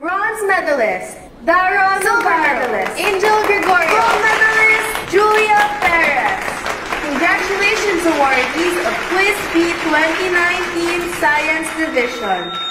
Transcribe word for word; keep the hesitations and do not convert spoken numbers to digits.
Bronze medalist, Daron Medalist, Angel Gregorio, Gold medalist, Julia Perez. Congratulations awardees of Quiz B twenty nineteen Science Division.